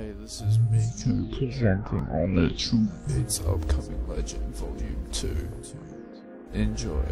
Hey, this is Miko presenting on the True Fate's Upcoming Legend Volume 2. Enjoy.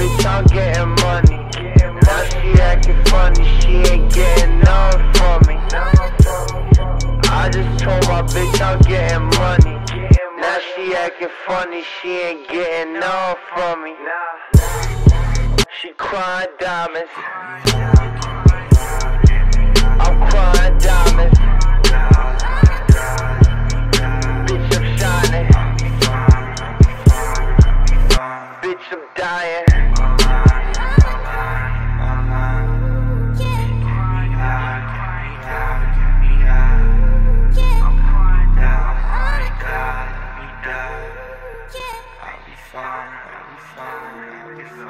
Bitch, I'm dying.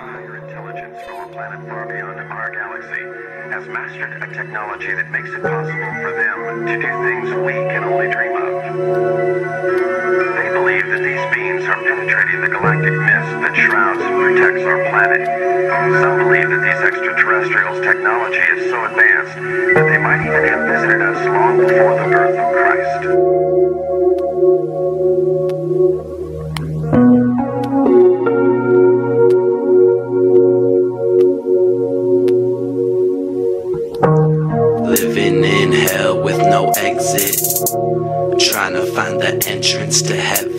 higher intelligence from a planet far beyond our galaxy has mastered a technology that makes it possible for them to do things we can only dream of. They believe that these beings are penetrating the galactic mist that shrouds and protects our planet. Some believe that these extraterrestrials' technology is so advanced that they might even have visited us long before the birth of Christ. Living in hell with no exit, trying to find the entrance to heaven.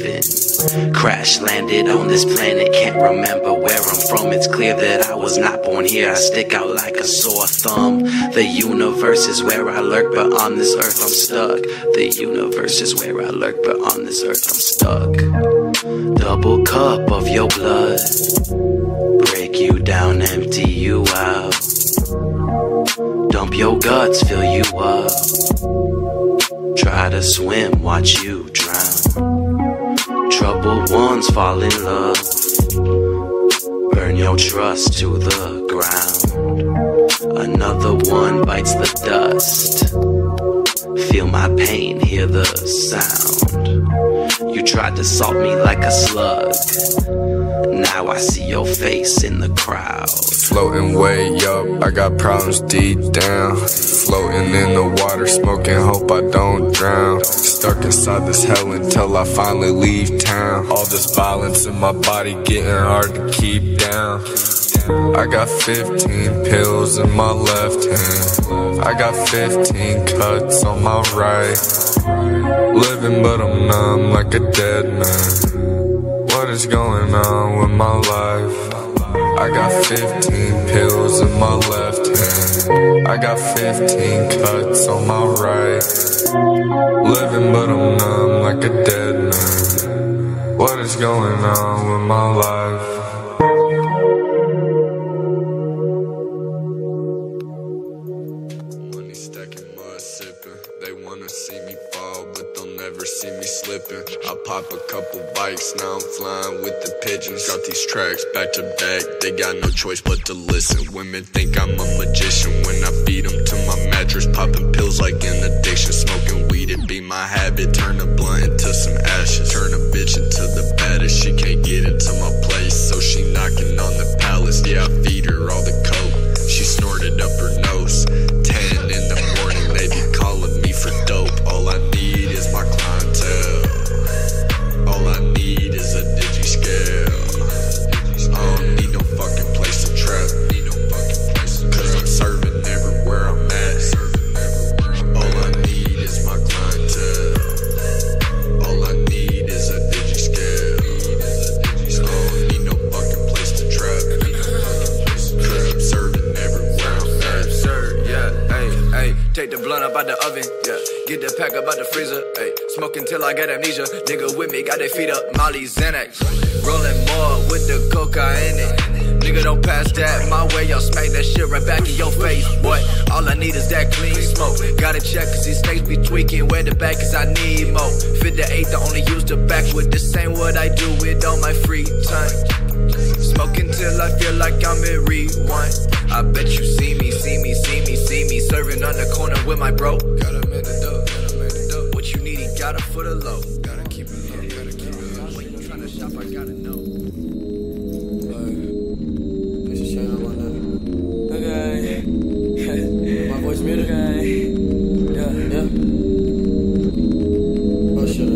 Crash landed on this planet, can't remember where I'm from. It's clear that I was not born here, I stick out like a sore thumb. The universe is where I lurk, but on this earth I'm stuck. The universe is where I lurk, but on this earth I'm stuck. Double cup of your blood, break you down, empty you out. Dump your guts, fill you up. Try to swim, watch you drown. Troubled ones fall in love, burn your trust to the ground. Another one bites the dust, feel my pain, hear the sound. You tried to salt me like a slug, now I see your face in the crowd. Floating way up, I got problems deep down. Floating in the water, smoking, hope I don't drown. Stuck inside this hell until I finally leave town. All this violence in my body getting hard to keep down. I got 15 pills in my left hand, I got 15 cuts on my right. Living but I'm numb like a dead man. What is going on with my life? I got 15 pills in my left hand, I got 15 cuts on my right. Living but I'm numb like a dead man. What is going on with my life? I pop a couple bikes, now I'm flying with the pigeons. Got these tracks back to back, they got no choice but to listen. Women think I'm a magician when I feed them to my mattress. Popping pills like an addiction, smoking weed, it be my habit. Turn a blunt into some ashes, turn a bitch into the baddest. She can't get into my place, so she knocking on the palace. Yeah, I feed her all the coke, she snorted up her nose. 10 in the morning, they be calling me for dope. All I need is my clientele, all I need is a digi-scale. I don't need no fucking place to trap, cause I'm serving everywhere I'm at. All I need is my clientele, all I need is a digi-scale. I don't need no fucking place to trap, cause I'm serving everywhere I'm at. Sir, yeah, ay, ay. Take the blunt up out the oven, yeah. Get the pack up out the freezer, ay. Smoking till I get amnesia. Nigga with me, got their feet up, Molly Xanax. Rolling more with the coca in it. Nigga don't pass that my way, I'll smack that shit right back in your face. What? All I need is that clean smoke. Gotta check cause these snakes be tweaking. Where the back is I need more. Fit the eighth, I only use the backward. This ain't what I do with all my free time. Smoking till I feel like I'm in rewind. I bet you see me. Serving on the corner with my bro. Got him in the dough. Got it for the low. Gotta keep it low. Gotta keep it low. When you tryna shop, I gotta know. Put your shade on my neck. Okay. My voice muted. Okay. Yeah. Oh shit.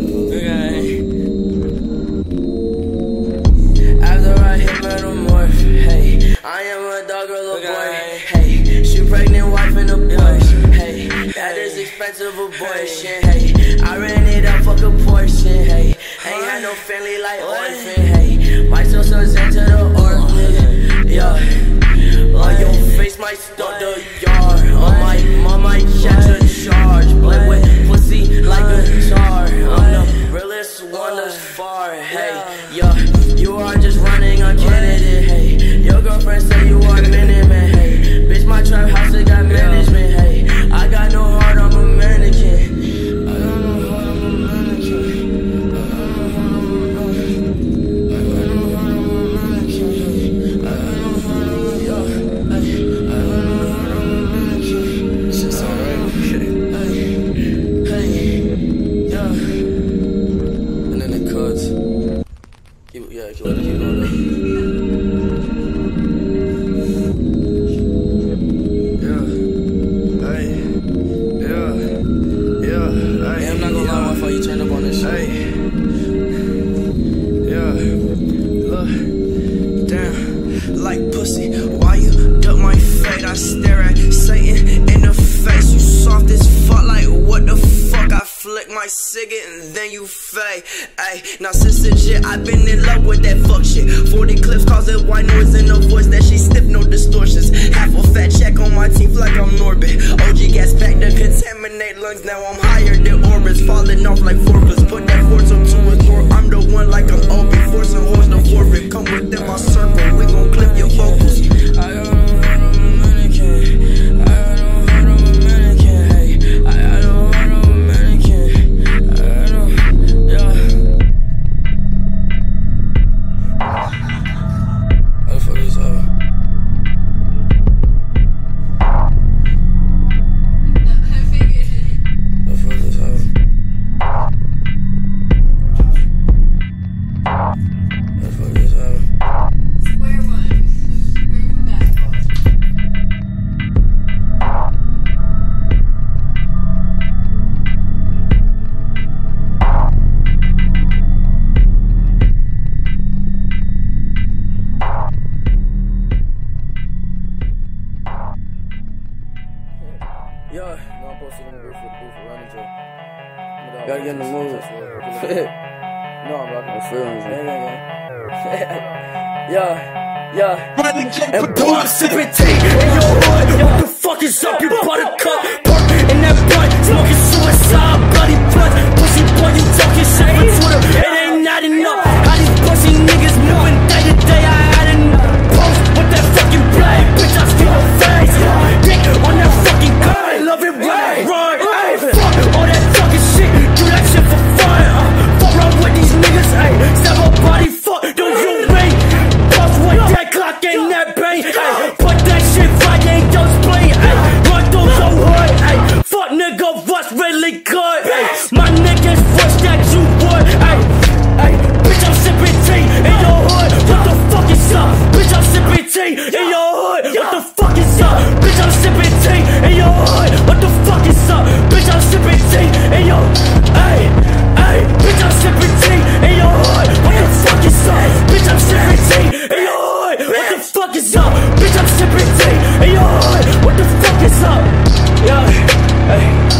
Okay. After I hit metamorph, hey, I am a dog or a boy. Hey, she pregnant, wife and a boy. Hey, that is expensive abortion. Hey. I ran it up, fuck a portion, hey. Ain't had no family like orphan, hey. My sister's into the orphan, yeah. On your face, my stunt the yard. On my mom, I catch a charge. Play with pussy like a tar. I'm the realest one that's far, hey. Yeah, you are just running on Kennedy, hey. Your girlfriend say you are Minuteman, hey. Bitch, my trap house, it got management, hey. I got no heart, I'm a mannequin. I don't know. Keep going up. Yeah. Hey, I'm not gonna lie, before you turn up on this shit. Hey. Yeah. Look. Damn. Like pussy. Why you duck my fate? I stare at Satan in the face. You soft as fuck. Like what the fuck? I flick my cigarette and then you fade. Ayy, now since this shit, I've been in love with that fuck shit. 40 clips causing white noise in her voice that she stiff, no distortions. Half a fat check on my teeth like I'm Norbit. OG gas back to contaminate lungs, now I'm higher than orbits. Falling off like forklifts, put that force up to a door. I'm the one like I'm OB, forcing horse no forfeit. Come within my circle, we gon' clip your vocals. I don't know, mannequin. I don't know, mannequin. Hey, I don't. Gotta get in the mood. No, I'm not gonna feel anything. Yeah. And boy, I'm sipping tea in your heart. What the fuck is up, you buttercup? Park in that blood, smoking suicide, bloody blood. Pussy boy, you talking shit on Twitter. It ain't not enough. How these pussy niggas moving day to day? I had enough. Post with that fucking blade, bitch, I feel a face. Dick on that fucking car, I love it right. Step up, body, fuck, don't you ring? Bust with that clock in that brain, ayy. Put that shit right in your spleen, ayy. Run through your hood, ayy. Fuck nigga, what's really good, ayy. My niggas wish that you would, ayy. Ayy, bitch, I'm sipping tea in your hood. What the fuck is up? Bitch, I'm sipping tea in your hood. What the fuck is up? Bitch, I'm sipping tea in your hood. What the fuck is up? Bitch, I'm sipping tea in your ayy. Ayy, bitch, I'm sipping tea in your hood. What the fuck is up? Bitch, I'm sipping tea in your hood. What the fuck is up? Bitch, I'm sipping tea in your hood. What the fuck is up? Yeah, ayy.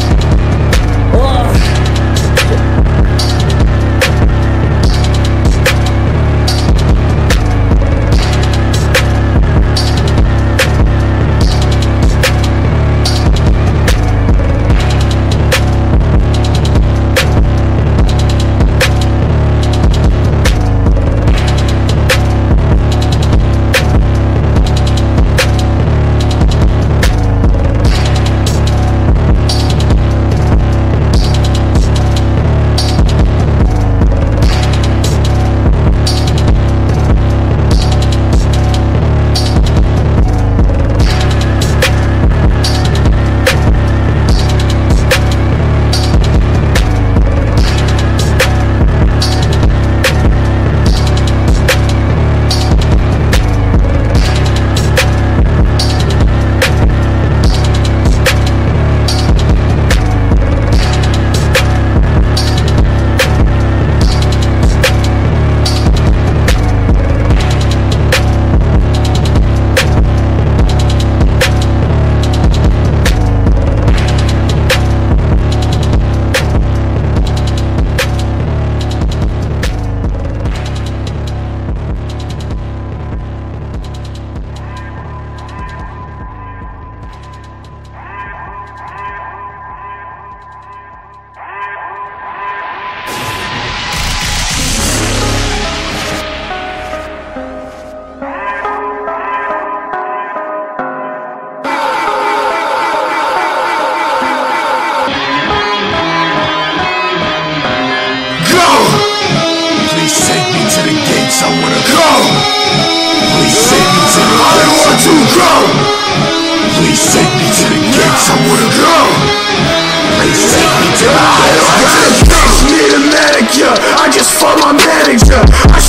I just fuck my manager. I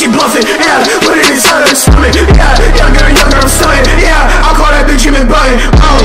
she bluffing, yeah, put it inside her stomach, yeah, younger, I'm stunning, yeah, I call that bitch Jimmy Button, oh.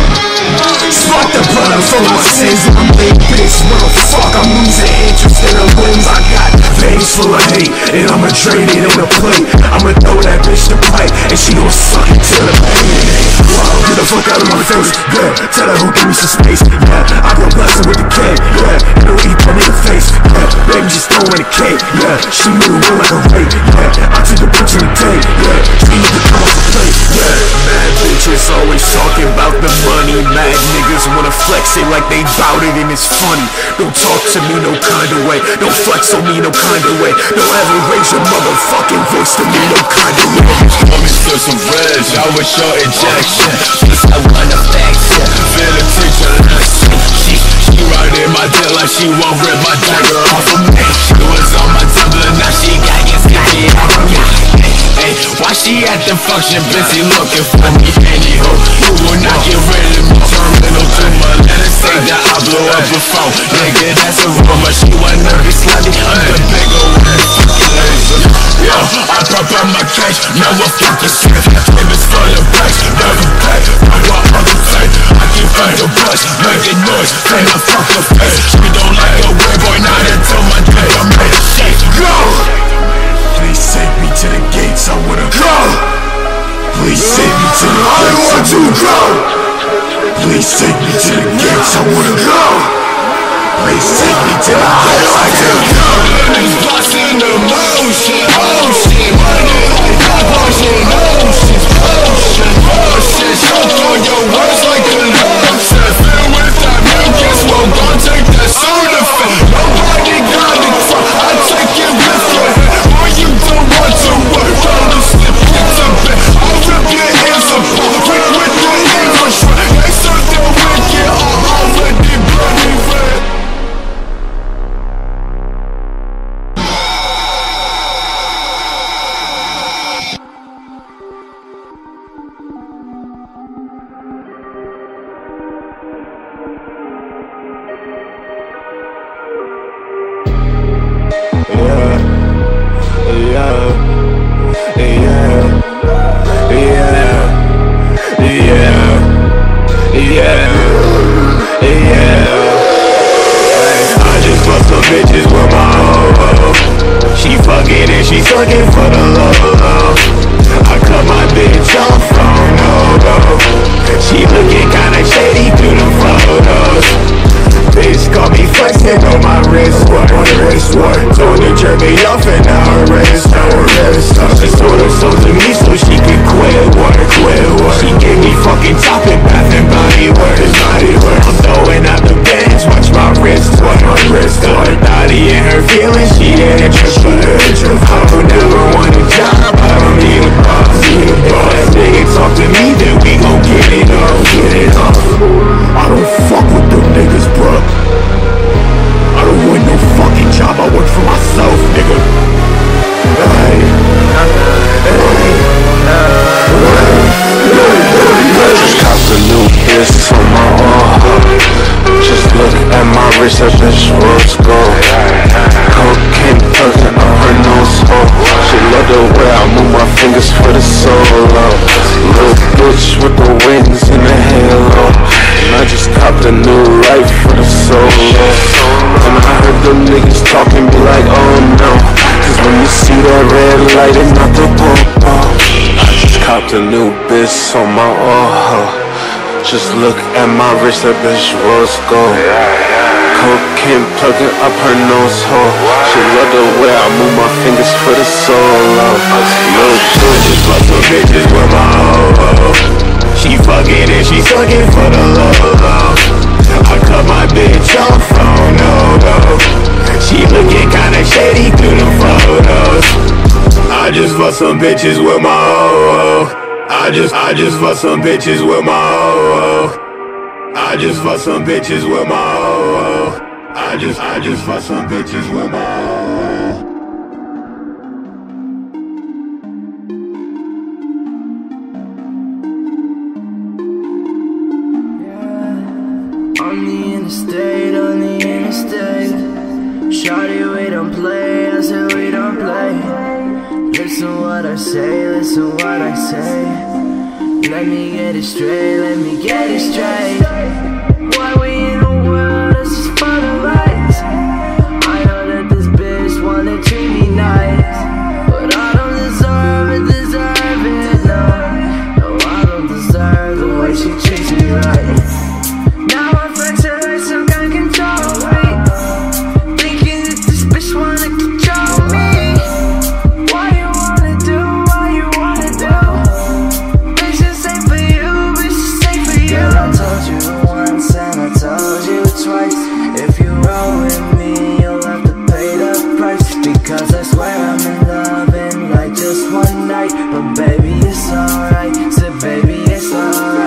Spark the blood for my sins, I'm late, bitch, motherfuck, I'm losing interest in her limbs, I got veins full of hate, and I'ma drain it in a plate, I'ma throw that bitch the pipe, and she gon' suck it till the pain. Get the fuck out of my face, yeah, tell her who give me some space, yeah, I go blasting with the cake, yeah, it'll eat me in the face, yeah, baby just throwing a cake, yeah, she move real like a rape, yeah, I took a picture today, yeah, she look at the plate, yeah. Mad bitches always talking about the money, mad niggas wanna flex it like they bout it and it's funny, don't talk to me no kind of way, don't flex on me no kind of way, don't ever raise your motherfucking voice to me no kind of way. I'm still some reds, I was short injection. I want a facts, yeah. Feel the tension like she riding my tail like she won't rip my dagger off of me. She was on my Tumblr, now she got your sky out of me. Hey, why she at the function busy looking for me? Anywho, you will not get rid of me. Terminal tumor, let us say that I blew up her phone. Nigga, that's a rumor, she was nervous, slutty. I'm the big old ass fucking laser. Yo, I pop out my cash, now I fuck the shit. It's full of racks, never pay. Find a brush, make a noise, then I fuck the face. She don't like a weird boy, not until my day I made a shake. Go! Please take me to the gates, I wanna go! Please take me to the gates, I want to go! Please take me to the gates, I wanna go! Please take me to the gates, I wanna go! Money's bustin' the motion, motion. Money like that motion, motion, motion, motion. Choke on your words like a love. On my oh, just look at my wrist, that bitch rose gold. Cocaine plugging up her nose hole. She love the way I move my fingers for the solo. Little bitches fuck some bitches with my ho. She fucking and she sucking for the low. I cut my bitch off from no. She looking kinda shady through the photos. I just fuck some bitches with my ho. I just fuck some bitches with my ho. I just fuck some bitches with my ho. I just fuck some bitches with my ho. On the interstate, shawty we don't play, I said we don't play. Listen what I say, listen what I say. Let me get it straight, let me get it straight. Why we in a world that's just full of lies? I know that this bitch wanna treat me nice, but I don't deserve it, no. No, I don't deserve the way she treats me right. If you roll with me, you'll have to pay the price, because I swear I'm in love and like just one night. But baby, it's alright, said baby, it's alright.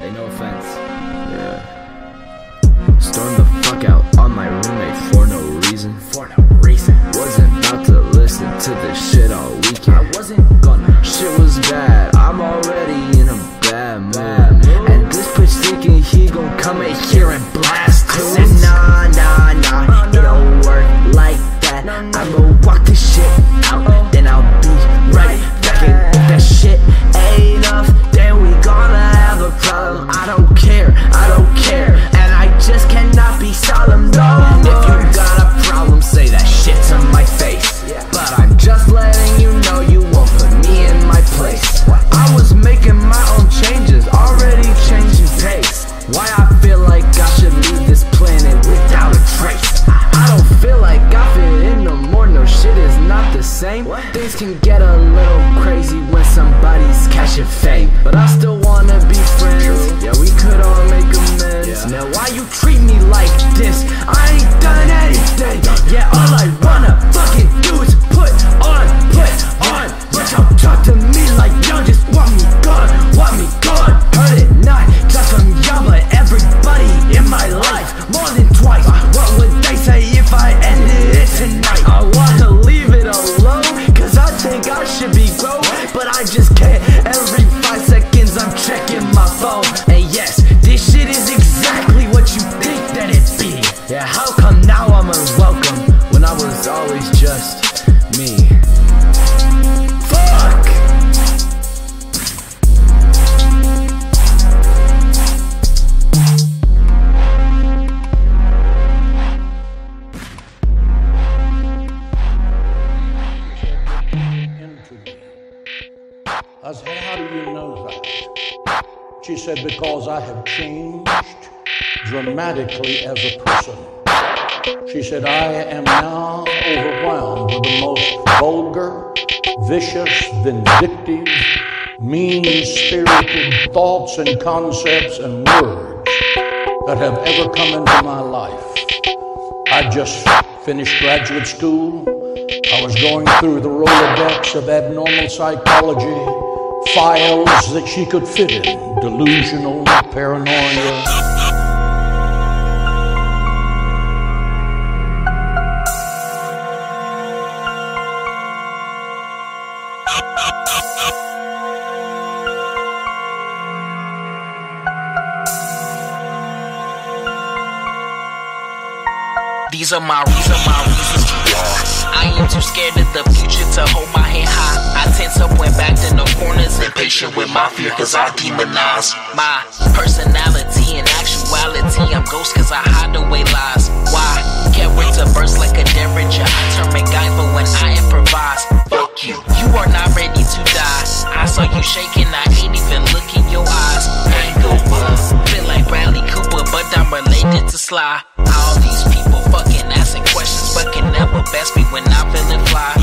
Hey, no offense. Yeah. Storm the fuck out on my roommate for no reason. Wasn't about to listen to this shit all weekend. I wasn't gonna. Shit was bad, I'm already in a bad mood. And this bitch thinking he gon' come in here and blast too. I said nah, it don't work like that. I'ma walk this shit out, then I'll be right back. And if that shit ain't enough, then we gonna have a problem. I don't care. And I just cannot be solemn, no. If you got a problem, say that shit to my face, yeah. But I'm just letting you know you won't put me in my place. I was making my own changes, already changing pace. Why I feel like I should leave this planet without a trace. I don't feel like I fit in no more, no shit is not the same. Things can get a little crazy when somebody's catching fame. But I still wanna be friends, yeah, we could all make amends, yeah. Now why you treat me like this? I ain't done anything, yeah, all I wanna fucking do is put on. But y'all talk to me like y'all just want me gone. Heard it not just from y'all but everybody in my life, more than twice. What would they say if I ended it tonight? I wanna leave it alone, cause I think I should be grown, but I just can't. Every 5 seconds I'm checking my phone. And yes, this shit is exactly what you think that it be. Yeah, how come now I'm unwelcome when I was always just me? I said, how do you know that? She said, because I have changed dramatically as a person. She said, I am now overwhelmed with the most vulgar, vicious, vindictive, mean-spirited thoughts and concepts and words that have ever come into my life. I just finished graduate school. I was going through the Rolodex of abnormal psychology, files that she could fit in, delusional, paranoia. These are my reasons. I am too scared of the future to hold my head high. I tense up, went back to no corners, impatient with my fear, cause I demonize my personality. In actuality, I'm ghost cause I hide away lies. Why? Character burst like a derringer. I turn MacGyver when I improvise. Fuck you, you are not ready to die. I saw you shaking, I ain't even sly. All these people fucking asking questions, but can never best me when I'm feeling fly.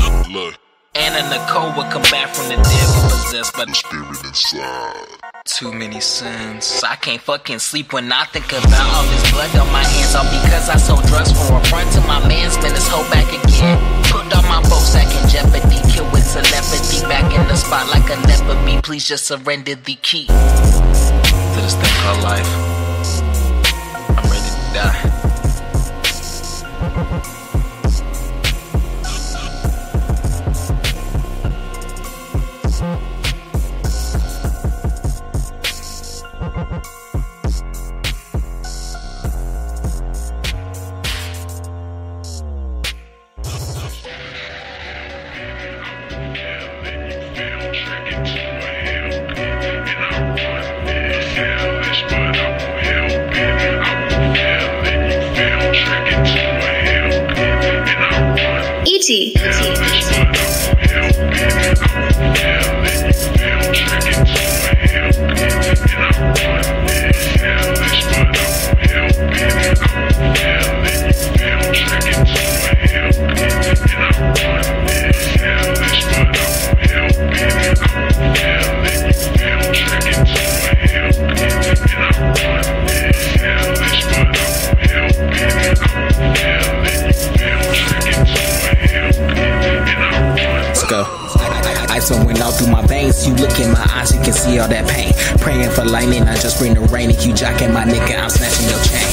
Anna Nicole would come back from the devil possessed by the spirit inside. Too many sins. I can't fucking sleep when I think about all this blood on my hands, all because I sold drugs for a front to my man. Spin this hoe back again. Put all my folks back in jeopardy. Kill with telepathy. Back in the spot like a leopard bee. Please just surrender the key to this thing called life. I'm ready to die. You look in my eyes, you can see all that pain. Praying for lightning, I just bring the rain. If you jocking my nigga, I'm snatching your chain.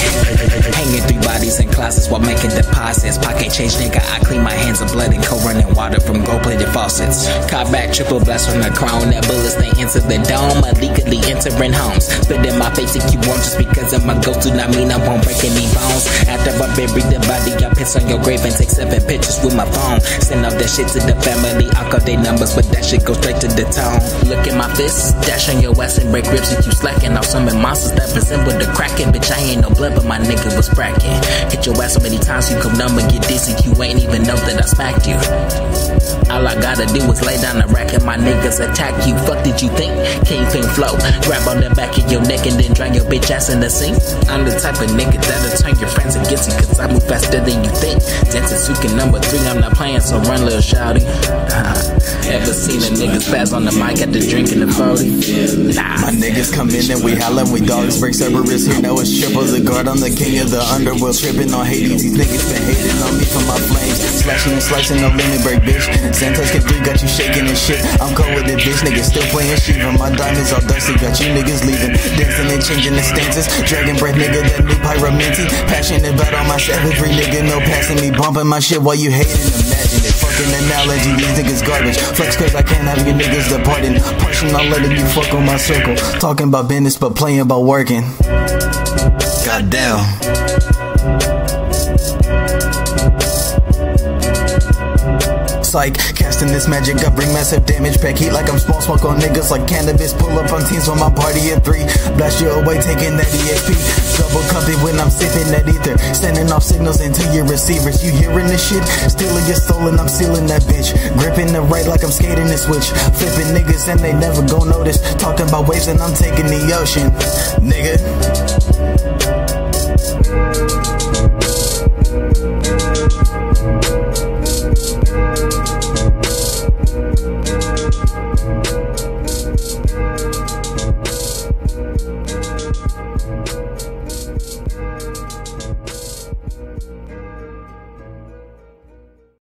Hanging three bodies in closets while making deposits. Pocket change, nigga, I clean my hands of blood and cold running water from gold-plated faucets. Caught back, triple blast from the crown. That bullets, they enter the dome, illegally entering homes. Spit in my face if you want, just because I'm a ghost do not mean I won't break any bones. After I bury the body, I piss on your grave and take 7 pictures with my phone. Send all that shit to the family, I'll call their numbers, but that shit goes straight to the tone. Look at my fists, dash on your ass and break ribs if you slacking. I'll summon monsters that resemble the Kraken. Bitch, I ain't no blood, but my nigga was bracking. Hit your ass so many times you come numb and get dizzy. You ain't even know that I smacked you. All I gotta do is lay down the rack and my niggas attack you. Fuck did you think? Kingpin flow. Grab on the back of your neck and then drown your bitch ass in the sink. I'm the type of nigga that'll turn your friends against you, cause I move faster than you think. Densetsuka #3, I'm not playing, so run little shouty. Ever seen a nigga spaz on the mic at the drink in the 40? Nah. My niggas come in and we hollin', we dogs break Cerberus. You know it's triples the guard, I'm the king of the underworld. Trippin' on Hades, these niggas been hating on me for my flames. Slashing and slicing, no limit break, bitch. Santos K3 got you shaking and shit. I'm cold with the bitch, niggas still playing Shiva. My diamonds all dusty, got you niggas leaving. Dancing and changing the stances. Dragon breath, nigga, that new pyromancy. Passionate about all my savagery, nigga, no passing me. Bumping my shit while you hating, imagine it. Fucking analogy, these niggas garbage. Flex cause I can't have you niggas the pardon, pushing, not letting you fuck on my circle. Talking about business, but playing about working. Goddamn. Psych, casting this magic, I bring massive damage. Pack heat like I'm small, smoke on niggas like cannabis. Pull up on teams when my party at 3. Blast you away, taking that EXP. Double cup it when I'm sipping that ether. Sending off signals into your receivers. You hearing this shit? Stealing your soul and I'm sealing that bitch. Gripping the right like I'm skating the switch. Flipping niggas and they never gon' notice. Talking about waves and I'm taking the ocean. Nigga.